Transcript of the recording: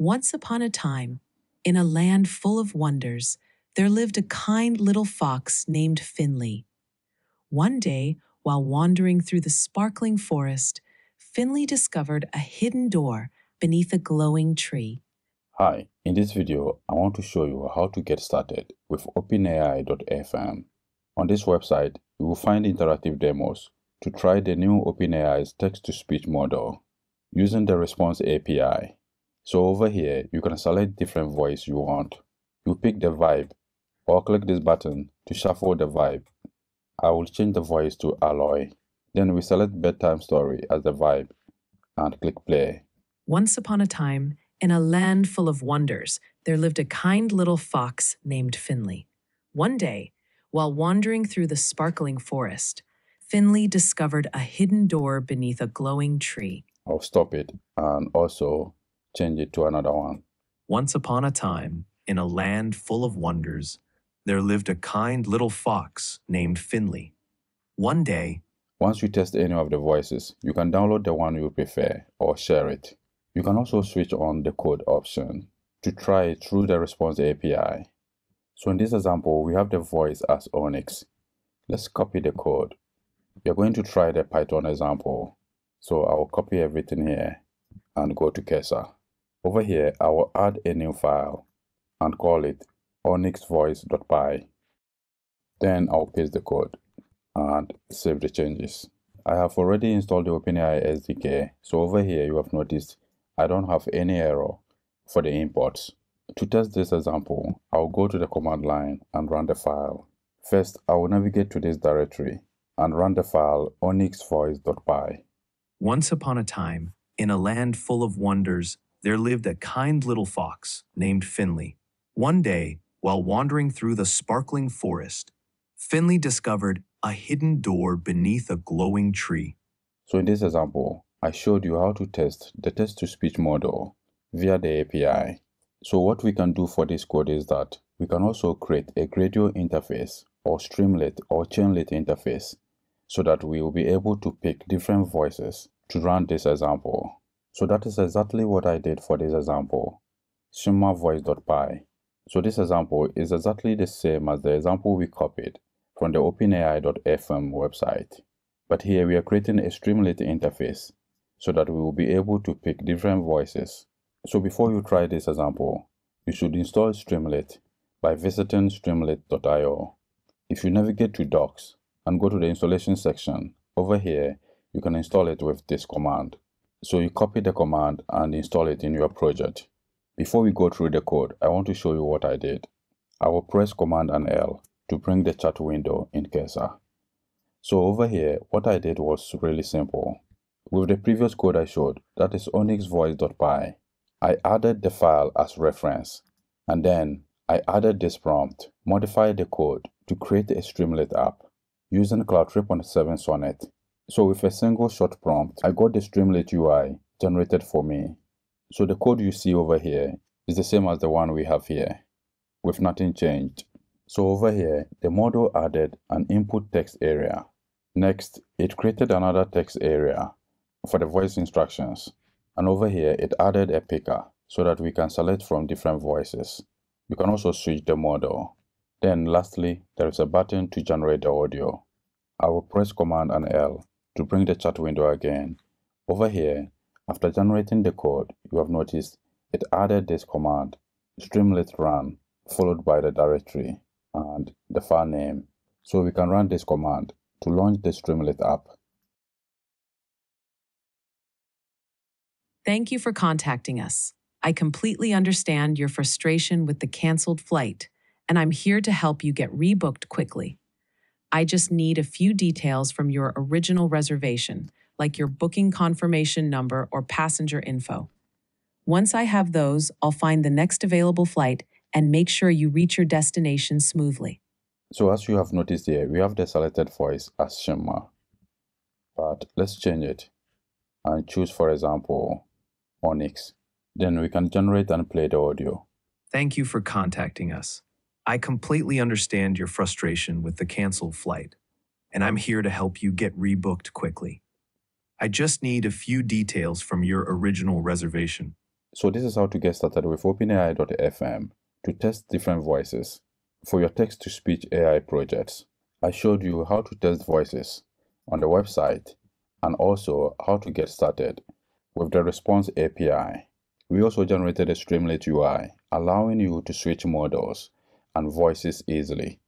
Once upon a time, in a land full of wonders, there lived a kind little fox named Finley. One day, while wandering through the sparkling forest, Finley discovered a hidden door beneath a glowing tree. Hi, in this video, I want to show you how to get started with openai.fm. On this website, you will find interactive demos to try the new OpenAI's text-to-speech model using the response API. So over here, you can select different voice you want. You pick the vibe or click this button to shuffle the vibe. I will change the voice to Alloy. Then we select bedtime story as the vibe and click play. Once upon a time, in a land full of wonders, there lived a kind little fox named Finley. One day, while wandering through the sparkling forest, Finley discovered a hidden door beneath a glowing tree. I'll stop it and also change it to another one. Once upon a time, in a land full of wonders, there lived a kind little fox named Finley. One day... Once you test any of the voices, you can download the one you prefer or share it. You can also switch on the code option to try it through the response API. So in this example, we have the voice as Onyx. Let's copy the code. We are going to try the Python example. So I will copy everything here and go to Cursor. Over here, I will add a new file and call it OnyxVoice.py. Then I'll paste the code and save the changes. I have already installed the OpenAI SDK, so over here you have noticed I don't have any error for the imports. To test this example, I'll go to the command line and run the file. First, I will navigate to this directory and run the file onyxvoice.py. Once upon a time, in a land full of wonders, there lived a kind little fox named Finley. One day, while wandering through the sparkling forest, Finley discovered a hidden door beneath a glowing tree. So in this example, I showed you how to test the text-to-speech model via the API. So what we can do for this code is that we can also create a Gradio interface or Streamlit or Chainlit interface so that we will be able to pick different voices to run this example. So that is exactly what I did for this example, shimmervoice.py. So this example is exactly the same as the example we copied from the openai.fm website. But here we are creating a Streamlit interface so that we will be able to pick different voices. So before you try this example, you should install Streamlit by visiting streamlit.io. If you navigate to Docs and go to the installation section, over here, you can install it with this command. So you copy the command and install it in your project. Before we go through the code, I want to show you what I did. I will press Command and L to bring the chat window in Cursor. So over here, what I did was really simple. With the previous code I showed, that is onyxvoice.py, I added the file as reference, and then I added this prompt, modify the code to create a Streamlit app using Claude 3.5 Sonnet. So with a single short prompt, I got the Streamlit UI generated for me. So the code you see over here is the same as the one we have here, with nothing changed. So over here, the model added an input text area. Next, it created another text area for the voice instructions. And over here, it added a picker so that we can select from different voices. You can also switch the model. Then lastly, there is a button to generate the audio. I will press Command and L to bring the chat window again. Over here, after generating the code, you have noticed it added this command, Streamlit run, followed by the directory and the file name. So we can run this command to launch the Streamlit app. Thank you for contacting us. I completely understand your frustration with the canceled flight, and I'm here to help you get rebooked quickly. I just need a few details from your original reservation, like your booking confirmation number or passenger info. Once I have those, I'll find the next available flight and make sure you reach your destination smoothly. So as you have noticed here, we have the selected voice as Shimmer, but let's change it and choose, for example, Onyx. Then we can generate and play the audio. Thank you for contacting us. I completely understand your frustration with the canceled flight, and I'm here to help you get rebooked quickly. I just need a few details from your original reservation, So this is how to get started with openai.fm to test different voices for your text-to-speech AI projects. I showed you how to test voices on the website and also how to get started with the response API. We also generated a Streamlit UI allowing you to switch models and voices easily.